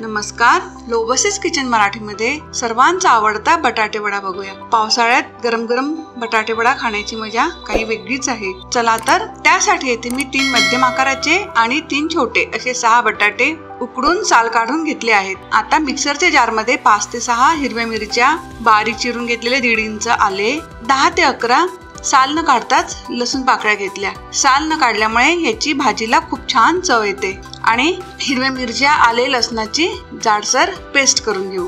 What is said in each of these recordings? नमस्कार, लोबसिस किचन मराठीमध्ये सर्वांचा आवडता बटाटेवडा बघूया। पावसाळ्यात गरम गरम बटाटेवडा खाण्याची मजा काही वेगळीच आहे। चला तर त्यासाठी इथे मी 3 मध्यम आकाराचे आणि 3 छोटे असे 6 बटाटे उकडून साल काढून घेतले आहेत। आता मिक्सरच्या जारमध्ये 5 ते 6 हिरव्या मिरच्या, बारीक चिरून घेतलेले 1.5 इंच आले, 10 ते 11 साल न काढताच लसूण पाकळ्या घेतल्या। साल न काढल्यामुळे ह्याची भाजीला खूप छान चव येते। आणि हिरव्या मिरच्या आले लसणाची जाडसर पेस्ट करून घेऊ।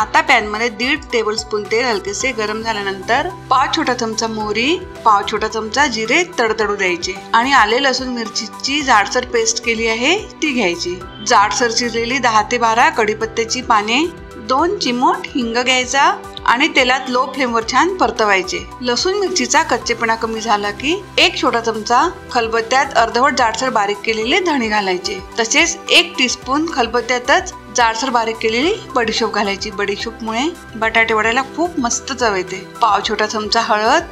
आता पैन मध्ये 1.5 टेबलस्पून तेल हलकेसे गरम झाल्यानंतर 5 छोटा चमचा मोहरी, 5 छोटा चमचा जिरे तडतडू द्यायचे आणि आले लसूण मिरचीची जाडसर पेस्ट केली आहे ती घ्यायची। जाडसर चिरलेली 10 ते 12 कढीपत्त्याची पाने, 2 चिमूट हिंग घ्यायचा आणि तेलात लो फ्लेमवर छान परतवायचे। लसूण मिरचीचा कच्चेपणा कमी झाला की 1 छोटा चमचा खलबत्त्यात अर्धवट जाडसर बारीक केलेले धणे घालायचे। तसेच 1 टीस्पून खलबत्त्यातच जाडसर बारीक केलेली बडीशोप घालायची। बडीशोपमुळे बटाटेवड्याला खूप मस्त चव येते। 1/2 छोटा चमचा हळद,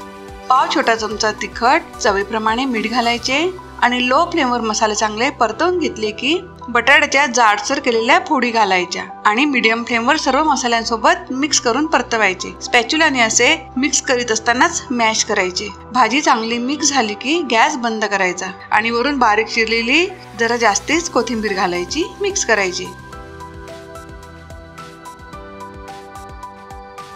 1/2 छोटा चमचा तिखट, चवीप्रमाणे मीठ घालायचे आणि लो फ्लेमवर मसाले चांगले परतवून घेतले की बटाट्याच्या जाडसर केलेल्या फोडी घालायच्या आणि मीडियम फ्लेमवर सर्व मसाल्यांसोबत मिक्स करून परतवायचे। स्पॅच्युलाने असे मिक्स करीत असतानाच मॅश करायचे। भाजी चांगली मिक्स झाली की गॅस बंद करायचा आणि वरून बारीक चिरलेली जरा जास्तीच कोथिंबीर घालायची, मिक्स करायची।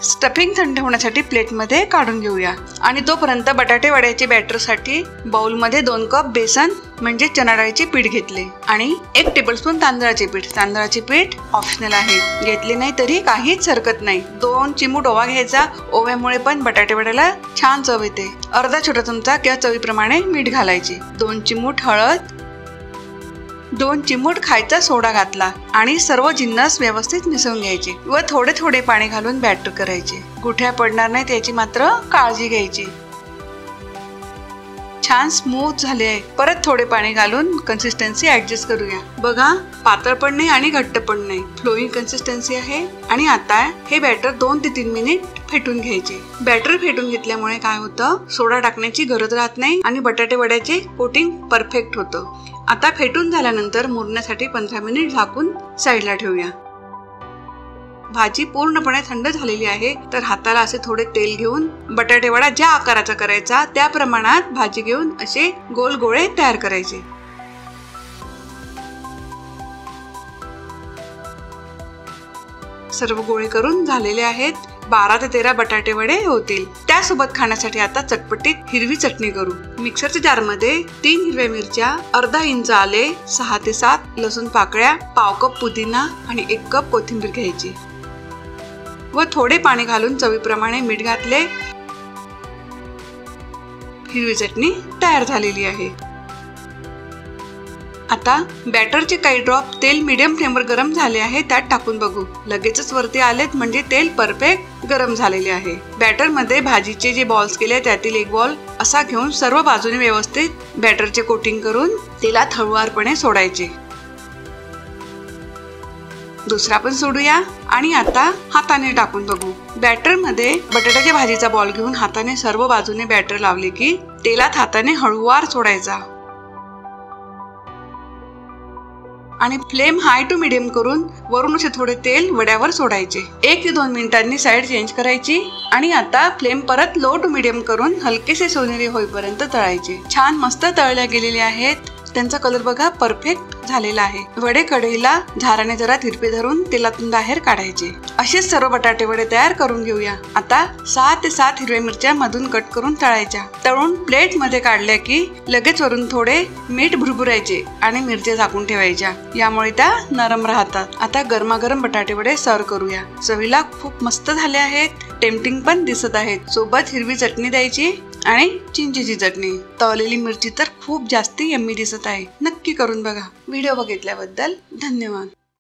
स्टफिंग थंड होण्यासाठी प्लेट मध्ये काढून घेऊया आणि तोपर्यंत बटाटे वड्याचे बॅटर साठी बाउल मध्ये 2 कप बेसन म्हणजे चना डाळीचे पीठ घेतले आणि 1 टेबलस्पून तांदळाचे पीठ। तांदळाचे पीठ ऑप्शनल आहे, घेतले नाही तरी काहीच हरकत नाही। 2 चिमूट ओवा घ्यायचा, ओव्यामुळे पण बटाटे वड्याला छान चव येते। अर्धा छोटा चमचा किंवा चवीप्रमाणे मीठ घालायचे। 2 चिमूट हळद, 2 चिमूट खायचा सोडा घातला आणि सर्व जिन्नस व्यवस्थित मिसळून घ्यायचे व थोडे थोडे पाणी घालून बॅटर करायचे। गुठळ्या पडणार नाहीत याची मात्र काळजी घ्यायची। छान स्मूथ झाले आहे। परत थोडे पाणी घालून कन्सिस्टन्सी ऍडजस्ट करूया। बघा, पातळ पण नाही आणि घट्ट पण नाही, फ्लोइंग कन्सिस्टन्सी आहे। आणि आता हे बॅटर 2 ते 3 मिनिट फेटून घ्यायचे। बॅटर फेटून घेतल्यामुळे काय होतं, सोडा टाकण्याची गरज राहत नाही आणि बटाटे वड्याचे कोटिंग परफेक्ट होतं। आता फेटून झाल्यानंतर मुरण्यासाठी 15 मिनिट झाकून साईडला ठेवूया। भाजी पूर्णपणे थंड झालेली आहे, तर हाताला असे थोडे तेल घेऊन बटाटे वडा ज्या आकाराचा करायचा त्या प्रमाणात भाजी घेऊन असे गोल गोळे तयार करायचे। सर्व गोळे करून झालेले आहेत। 12 ते 13 बटाटे वडे होतील। त्यासोबत खाण्यासाठी आता चटपटीत हिरवी चटणी करू। मिक्सरच्या जारमध्ये 3 हिरव्या मिरच्या, अर्धा इंच आले, 6 ते 7 लसूण पाकळ्या, 1/2 कप पुदिना आणि 1 कप कोथिंबीर घ्यायची व थोडे पाणी घालून चवीप्रमाणे मीठ घातले। हिरवी चटणी तयार झालेली आहे। आता बॅटरचे काही ड्रॉप तेल मीडियम फ्लेमवर गरम झाले आहे त्यात टाकून बघू। लगेचच वरती आलेत म्हणजे तेल परफेक्ट गरम झालेले आहे। बॅटर मध्ये भाजीचे जे बॉल्स केले त्यातील 1 बॉल असा घेऊन सर्व बाजूने व्यवस्थित बॅटरचे कोटिंग करून तेलात हळूवारपणे सोडायचे। दुसरा पण सोडूया आणि आता हाताने टाकून बघू। बॅटर मध्ये बटाट्याच्या भाजीचा बॉल घेऊन हाताने सर्व बाजूने बॅटर लावले की तेलात हाताने हळूवार सोडायचा आणि फ्लेम हाय टू मीडियम करून वरून असे थोडे तेल वड्यावर सोडायचे। 1 ते 2 मिनिटांनी साइड चेंज करायची आणि आता फ्लेम परत लो टू मीडियम करून हलकेसे सोनेरी होईपर्यंत तळायचे। छान मस्त तळल्या गेलेले आहेत, त्यांचा कलर बघा परफेक्ट झालेला आहे। वडे कढईला झाराने जरा तिरपे धरून तेलातून बाहेर काढायचे। असेच सर्व बटाटे वडे तयार करून घेऊया। आता 6 ते 7 हिरव्या मिरच्या मधून कट करून तळायच्या। तळून प्लेट मध्ये काढल्या की लगेच वरून थोडे मीठ भुरभुरायचे आणि मिरच्या झाकून ठेवायच्या, यामुळे त्या नरम राहतात। आता गरमागरम बटाटे वडे सर्व करूया। चवीला खूप मस्त झाले आहेत, टेम्पटिंग पण दिसत आहेत। सोबत हिरवी चटणी द्यायची आणि चिंचेची चटणी। तळलेली मिरची तर खूप जास्त यम्मी दिसत आहे, नक्की करून बघा। व्हिडिओ बघितल्याबद्दल धन्यवाद।